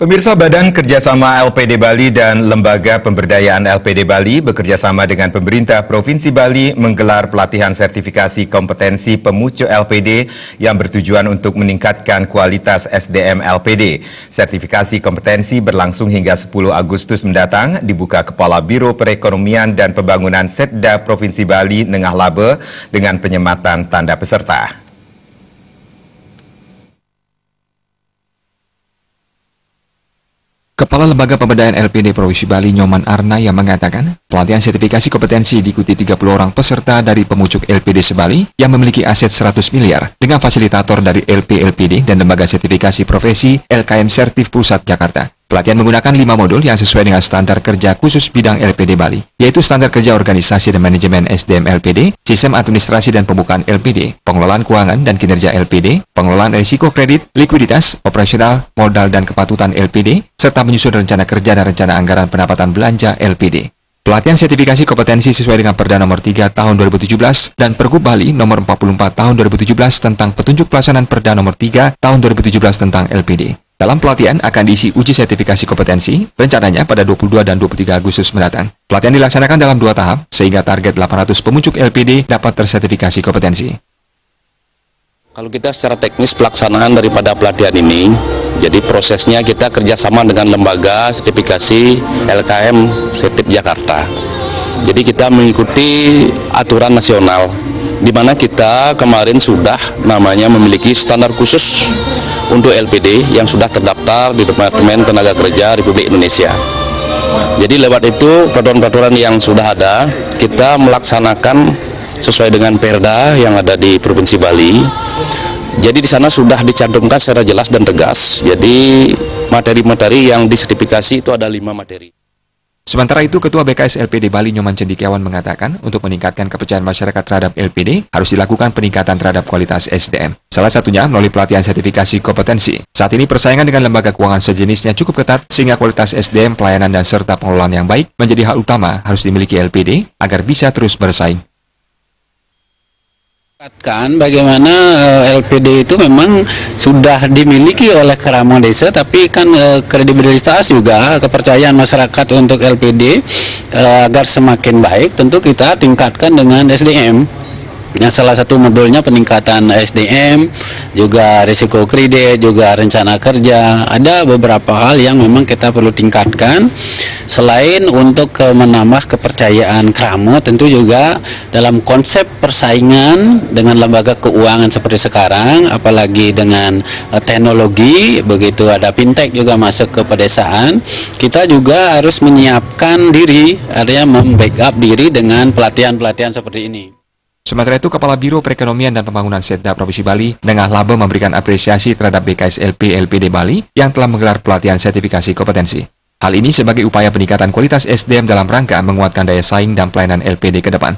Pemirsa, Badan Kerjasama LPD Bali dan Lembaga Pemberdayaan LPD Bali bekerjasama dengan pemerintah Provinsi Bali menggelar pelatihan sertifikasi kompetensi pemucu LPD yang bertujuan untuk meningkatkan kualitas SDM LPD. Sertifikasi kompetensi berlangsung hingga 10 Agustus mendatang, dibuka Kepala Biro Perekonomian dan Pembangunan SETDA Provinsi Bali Nengah Laba dengan penyematan tanda peserta. Kepala Lembaga Pemberdayaan LPD Provinsi Bali Nyoman Arna yang mengatakan pelatihan sertifikasi kompetensi diikuti 30 orang peserta dari pemucuk LPD sebali yang memiliki aset 100 miliar dengan fasilitator dari LPLPD dan Lembaga Sertifikasi Profesi LKM Certif Pusat Jakarta. Pelatihan menggunakan 5 modul yang sesuai dengan standar kerja khusus bidang LPD Bali, yaitu standar kerja organisasi dan manajemen SDM LPD, sistem administrasi dan pembukaan LPD, pengelolaan keuangan dan kinerja LPD, pengelolaan risiko kredit, likuiditas, operasional, modal dan kepatutan LPD, serta menyusun rencana kerja dan rencana anggaran pendapatan belanja LPD. Pelatihan sertifikasi kompetensi sesuai dengan Perda Nomor 3 Tahun 2017 dan Pergub Bali Nomor 44 Tahun 2017 tentang petunjuk pelaksanaan Perda Nomor 3 Tahun 2017 tentang LPD. Dalam pelatihan akan diisi uji sertifikasi kompetensi, rencananya pada 22 dan 23 Agustus mendatang. Pelatihan dilaksanakan dalam 2 tahap, sehingga target 800 pemucuk LPD dapat tersertifikasi kompetensi. Kalau kita secara teknis pelaksanaan daripada pelatihan ini, jadi prosesnya kita kerjasama dengan Lembaga Sertifikasi LKM CETIP Jakarta. Jadi kita mengikuti aturan nasional, di mana kita kemarin sudah namanya memiliki standar khusus untuk LPD yang sudah terdaftar di Departemen Tenaga Kerja Republik Indonesia. Jadi lewat itu peraturan-peraturan yang sudah ada, kita melaksanakan sesuai dengan Perda yang ada di Provinsi Bali. Jadi di sana sudah dicantumkan secara jelas dan tegas. Jadi materi-materi yang disertifikasi itu ada 5 materi. Sementara itu, Ketua BKS LPD Bali Nyoman Cendikiawan mengatakan untuk meningkatkan kepercayaan masyarakat terhadap LPD harus dilakukan peningkatan terhadap kualitas SDM. Salah satunya melalui pelatihan sertifikasi kompetensi. Saat ini persaingan dengan lembaga keuangan sejenisnya cukup ketat sehingga kualitas SDM, pelayanan dan serta pengelolaan yang baik menjadi hal utama harus dimiliki LPD agar bisa terus bersaing. Bagaimana LPD itu memang sudah dimiliki oleh keramah desa, tapi kan kredibilitas juga kepercayaan masyarakat untuk LPD agar semakin baik tentu kita tingkatkan dengan SDM. Nah, salah satu modulnya peningkatan SDM, juga risiko kredit, juga rencana kerja. Ada beberapa hal yang memang kita perlu tingkatkan. Selain untuk menambah kepercayaan kramo, tentu juga dalam konsep persaingan dengan lembaga keuangan seperti sekarang, apalagi dengan teknologi, begitu ada fintech juga masuk ke pedesaan, kita juga harus menyiapkan diri, artinya membackup diri dengan pelatihan-pelatihan seperti ini. Sementara itu, Kepala Biro Perekonomian dan Pembangunan SETDA Provinsi Bali, Nengah Laba memberikan apresiasi terhadap BKS LPD Bali yang telah menggelar pelatihan sertifikasi kompetensi. Hal ini sebagai upaya peningkatan kualitas SDM dalam rangka menguatkan daya saing dan pelayanan LPD ke depan.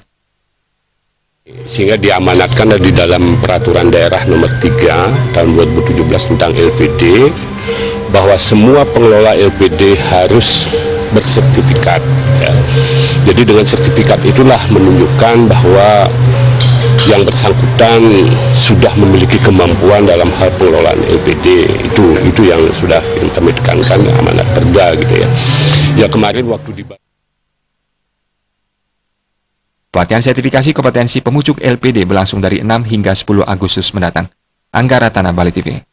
Sehingga diamanatkan di dalam peraturan daerah nomor 3 tahun 2017 tentang LPD bahwa semua pengelola LPD harus bersertifikat. Ya. Jadi dengan sertifikat itulah menunjukkan bahwa yang bersangkutan sudah memiliki kemampuan dalam hal pengelolaan LPD. Itu yang sudah kami tekankan, amanat kerja gitu ya. Ya, kemarin waktu di pelatihan sertifikasi kompetensi pemucuk LPD berlangsung dari 6 hingga 10 Agustus mendatang. Anggara Tanah Bali TV.